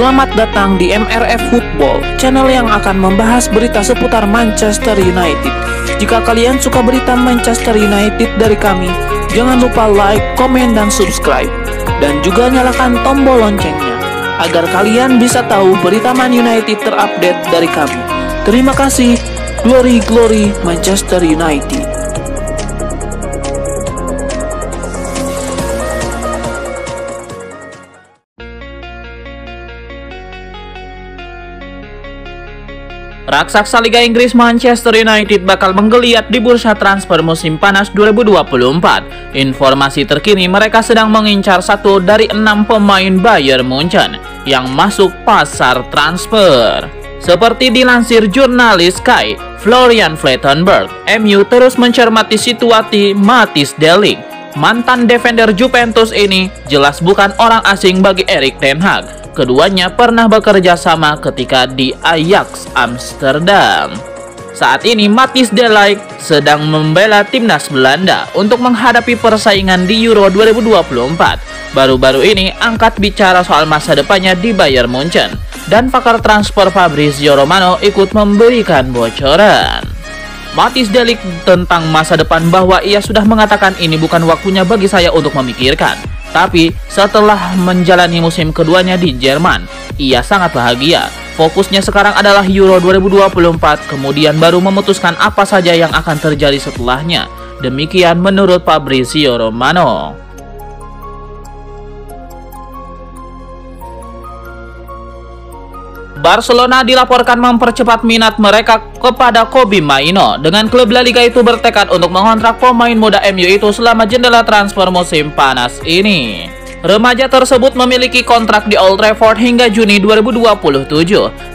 Selamat datang di MRF Football, channel yang akan membahas berita seputar Manchester United. Jika kalian suka berita Manchester United dari kami, jangan lupa like, komen, dan subscribe. Dan juga nyalakan tombol loncengnya, agar kalian bisa tahu berita Man United terupdate dari kami. Terima kasih, glory glory Manchester United. Raksasa Liga Inggris Manchester United bakal menggeliat di bursa transfer musim panas 2024. Informasi terkini mereka sedang mengincar satu dari 6 pemain Bayern Munchen yang masuk pasar transfer. Seperti dilansir jurnalis Sky, Florian Flattenburg, MU terus mencermati situasi Mats De Ligt. Mantan defender Juventus ini jelas bukan orang asing bagi Erik Ten Hag. Keduanya pernah bekerja sama ketika di Ajax Amsterdam. Saat ini Mats De Ligt sedang membela timnas Belanda untuk menghadapi persaingan di Euro 2024. Baru-baru ini angkat bicara soal masa depannya di Bayern Munchen dan pakar transfer Fabrizio Romano ikut memberikan bocoran. Mats De Ligt tentang masa depan bahwa ia sudah mengatakan ini bukan waktunya bagi saya untuk memikirkan. Tapi setelah menjalani musim keduanya di Jerman, ia sangat bahagia. Fokusnya sekarang adalah Euro 2024, kemudian baru memutuskan apa saja yang akan terjadi setelahnya. Demikian menurut Fabrizio Romano. Barcelona dilaporkan mempercepat minat mereka kepada Kobbie Mainoo. Dengan klub La Liga itu bertekad untuk mengontrak pemain muda MU itu selama jendela transfer musim panas ini. Remaja tersebut memiliki kontrak di Old Trafford hingga Juni 2027.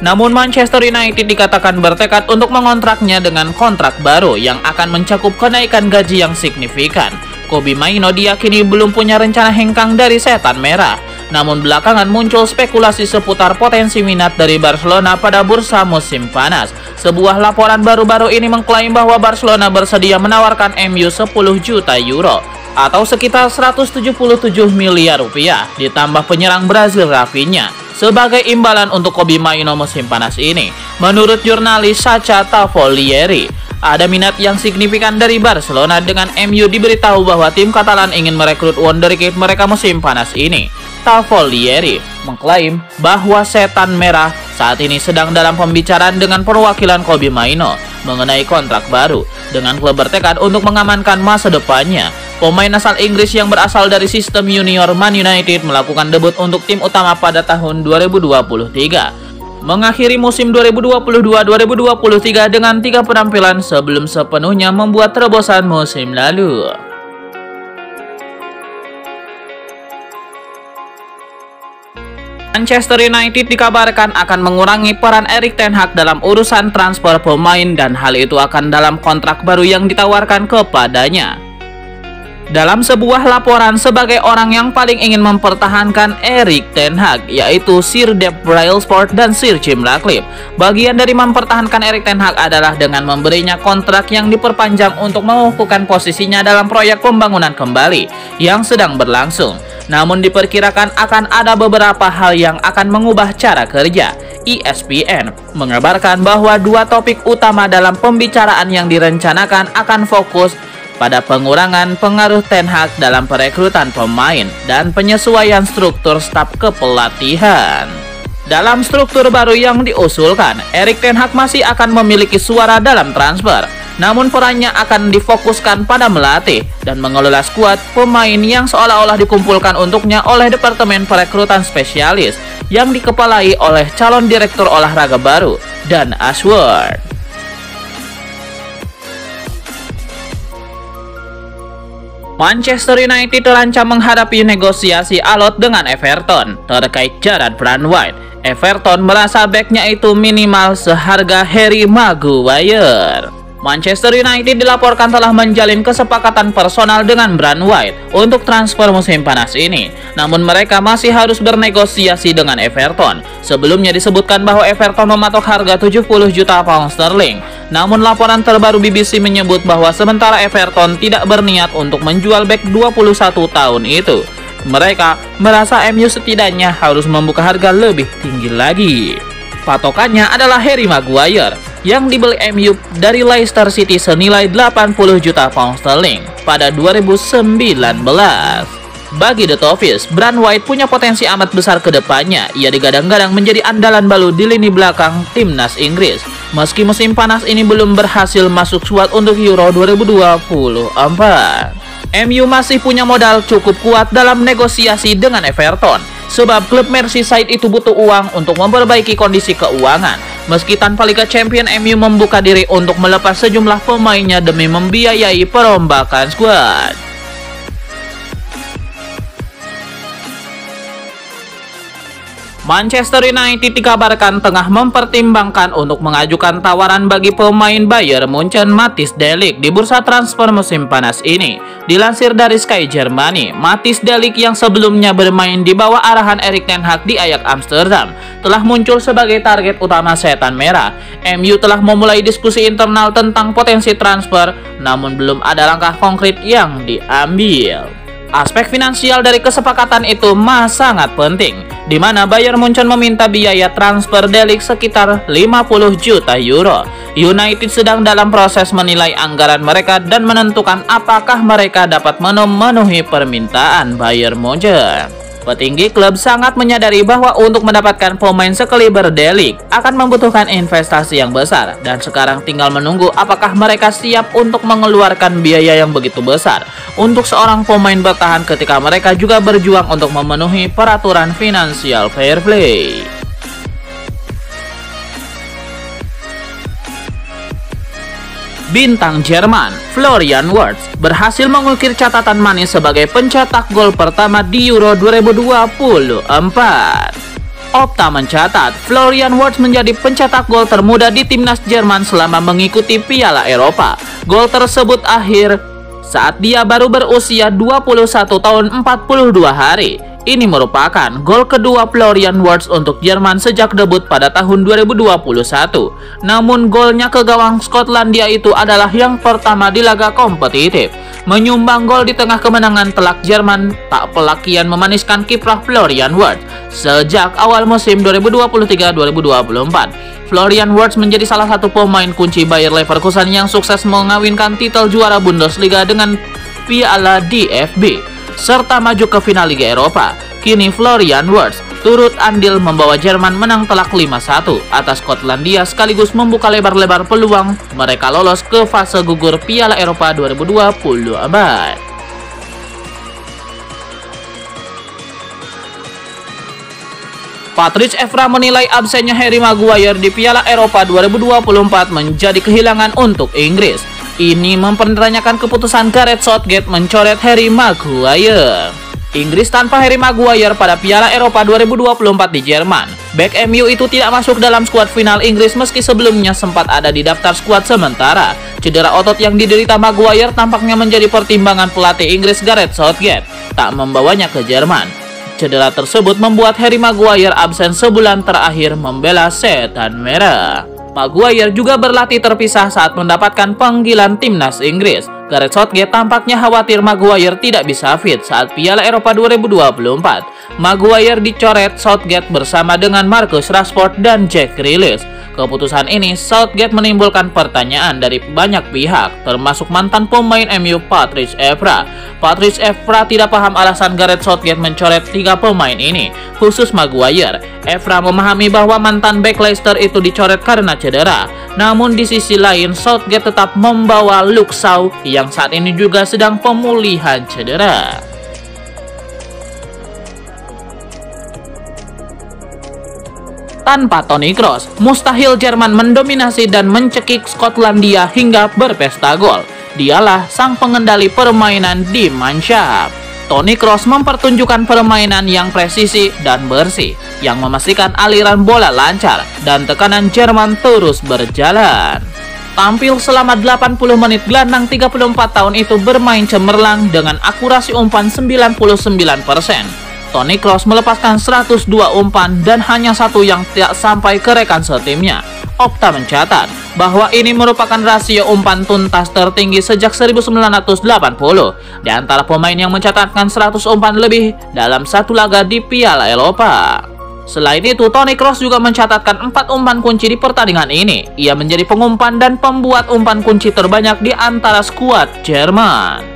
Namun Manchester United dikatakan bertekad untuk mengontraknya dengan kontrak baru yang akan mencakup kenaikan gaji yang signifikan. Kobbie Mainoo diyakini belum punya rencana hengkang dari Setan Merah. Namun belakangan muncul spekulasi seputar potensi minat dari Barcelona pada bursa musim panas. Sebuah laporan baru-baru ini mengklaim bahwa Barcelona bersedia menawarkan MU 10 juta euro atau sekitar 177 miliar rupiah ditambah penyerang Brazil Rafinha sebagai imbalan untuk Kobbie Mainoo musim panas ini. Menurut jurnalis Sacha Tavolieri, ada minat yang signifikan dari Barcelona. Dengan MU diberitahu bahwa tim Catalan ingin merekrut wonderkid mereka musim panas ini, Tavolieri mengklaim bahwa Setan Merah saat ini sedang dalam pembicaraan dengan perwakilan Kobbie Mainoo mengenai kontrak baru dengan klub bertekad untuk mengamankan masa depannya. Pemain asal Inggris yang berasal dari sistem junior Man United melakukan debut untuk tim utama pada tahun 2023, mengakhiri musim 2022-2023 dengan 3 penampilan sebelum sepenuhnya membuat terobosan musim lalu. Manchester United dikabarkan akan mengurangi peran Erik Ten Hag dalam urusan transfer pemain dan hal itu akan dalam kontrak baru yang ditawarkan kepadanya. Dalam sebuah laporan sebagai orang yang paling ingin mempertahankan Erik Ten Hag, yaitu Sir Dave Brailsford dan Sir Jim Ratcliffe. Bagian dari mempertahankan Erik Ten Hag adalah dengan memberinya kontrak yang diperpanjang untuk mengukuhkan posisinya dalam proyek pembangunan kembali yang sedang berlangsung. Namun diperkirakan akan ada beberapa hal yang akan mengubah cara kerja. ESPN mengabarkan bahwa 2 topik utama dalam pembicaraan yang direncanakan akan fokus pada pengurangan pengaruh Ten Hag dalam perekrutan pemain dan penyesuaian struktur staf kepelatihan. Dalam struktur baru yang diusulkan, Erik Ten Hag masih akan memiliki suara dalam transfer. Namun perannya akan difokuskan pada melatih dan mengelola skuad pemain yang seolah-olah dikumpulkan untuknya oleh Departemen Perekrutan Spesialis yang dikepalai oleh calon direktur olahraga baru dan Ashworth. Manchester United terancam menghadapi negosiasi alot dengan Everton terkait Gareth Southgate. Everton merasa backnya itu minimal seharga Harry Maguire. Manchester United dilaporkan telah menjalin kesepakatan personal dengan Branthwaite untuk transfer musim panas ini. Namun mereka masih harus bernegosiasi dengan Everton. Sebelumnya disebutkan bahwa Everton mematok harga 70 juta pound sterling. Namun laporan terbaru BBC menyebut bahwa sementara Everton tidak berniat untuk menjual bek 21 tahun itu. mereka merasa MU setidaknya harus membuka harga lebih tinggi lagi. Patokannya adalah Harry Maguire yang dibeli MU dari Leicester City senilai 80 juta pound sterling pada 2019. Bagi The Toffees, Branthwaite punya potensi amat besar ke depannya. Ia digadang-gadang menjadi andalan baru di lini belakang timnas Inggris. Meski musim panas ini belum berhasil masuk skuad untuk Euro 2024. MU masih punya modal cukup kuat dalam negosiasi dengan Everton. Sebab klub Merseyside itu butuh uang untuk memperbaiki kondisi keuangan. Meski tanpa Liga Champions, MU membuka diri untuk melepas sejumlah pemainnya demi membiayai perombakan skuad. Manchester United dikabarkan tengah mempertimbangkan untuk mengajukan tawaran bagi pemain Bayern Munchen Mats De Ligt di bursa transfer musim panas ini. Dilansir dari Sky Germany, Mats De Ligt yang sebelumnya bermain di bawah arahan Erik Ten Hag di Ajax Amsterdam telah muncul sebagai target utama Setan Merah. MU telah memulai diskusi internal tentang potensi transfer, namun belum ada langkah konkret yang diambil. Aspek finansial dari kesepakatan itu sangat penting, di mana Bayern Munchen meminta biaya transfer De Ligt sekitar 50 juta euro. United sedang dalam proses menilai anggaran mereka dan menentukan apakah mereka dapat memenuhi permintaan Bayern Munchen. Petinggi klub sangat menyadari bahwa untuk mendapatkan pemain sekaliber De Ligt akan membutuhkan investasi yang besar, dan sekarang tinggal menunggu apakah mereka siap untuk mengeluarkan biaya yang begitu besar untuk seorang pemain bertahan ketika mereka juga berjuang untuk memenuhi peraturan finansial fair play. Bintang Jerman, Florian Wirtz, berhasil mengukir catatan manis sebagai pencetak gol pertama di Euro 2024. Opta mencatat, Florian Wirtz menjadi pencetak gol termuda di timnas Jerman selama mengikuti Piala Eropa. Gol tersebut akhir saat dia baru berusia 21 tahun 42 hari. Ini merupakan gol kedua Florian Wirtz untuk Jerman sejak debut pada tahun 2021. Namun golnya ke gawang Skotlandia itu adalah yang pertama di laga kompetitif. Menyumbang gol di tengah kemenangan telak Jerman tak pelak kian memaniskan kiprah Florian Wirtz. Sejak awal musim 2023-2024, Florian Wirtz menjadi salah satu pemain kunci Bayer Leverkusen yang sukses mengawinkan titel juara Bundesliga dengan Piala DFB serta maju ke final Liga Eropa. Kini Florian Wirtz turut andil membawa Jerman menang telak 5-1 atas Skotlandia sekaligus membuka lebar-lebar peluang mereka lolos ke fase gugur Piala Eropa 2024. Patrice Evra menilai absennya Harry Maguire di Piala Eropa 2024 menjadi kehilangan untuk Inggris. Ini mempertanyakan keputusan Gareth Southgate mencoret Harry Maguire. Inggris tanpa Harry Maguire pada Piala Eropa 2024 di Jerman. Bek MU itu tidak masuk dalam skuad final Inggris meski sebelumnya sempat ada di daftar skuad sementara. Cedera otot yang diderita Maguire tampaknya menjadi pertimbangan pelatih Inggris Gareth Southgate tak membawanya ke Jerman. Cedera tersebut membuat Harry Maguire absen sebulan terakhir membela Setan Merah. Maguire juga berlatih terpisah saat mendapatkan panggilan timnas Inggris. Gareth Southgate tampaknya khawatir Maguire tidak bisa fit saat Piala Eropa 2024. Maguire dicoret Southgate bersama dengan Marcus Rashford dan Jack Grealish. Keputusan ini Southgate menimbulkan pertanyaan dari banyak pihak, termasuk mantan pemain MU Patrice Evra. Patrice Evra tidak paham alasan Gareth Southgate mencoret 3 pemain ini, khusus Maguire. Evra memahami bahwa mantan bek Leicester itu dicoret karena cedera. Namun di sisi lain, Southgate tetap membawa Luke Shaw yang saat ini juga sedang pemulihan cedera. Tanpa Toni Kroos, mustahil Jerman mendominasi dan mencekik Skotlandia hingga berpesta gol. Dialah sang pengendali permainan di Manchester. Toni Kroos mempertunjukkan permainan yang presisi dan bersih, yang memastikan aliran bola lancar dan tekanan Jerman terus berjalan. Tampil selama 80 menit gelandang 34 tahun itu bermain cemerlang dengan akurasi umpan 99%. Toni Kroos melepaskan 102 umpan dan hanya satu yang tidak sampai ke rekan setimnya. Opta mencatat bahwa ini merupakan rasio umpan tuntas tertinggi sejak 1980 di antara pemain yang mencatatkan 100 umpan lebih dalam satu laga di Piala Eropa. Selain itu, Toni Kroos juga mencatatkan 4 umpan kunci di pertandingan ini. Ia menjadi pengumpan dan pembuat umpan kunci terbanyak di antara skuad Jerman.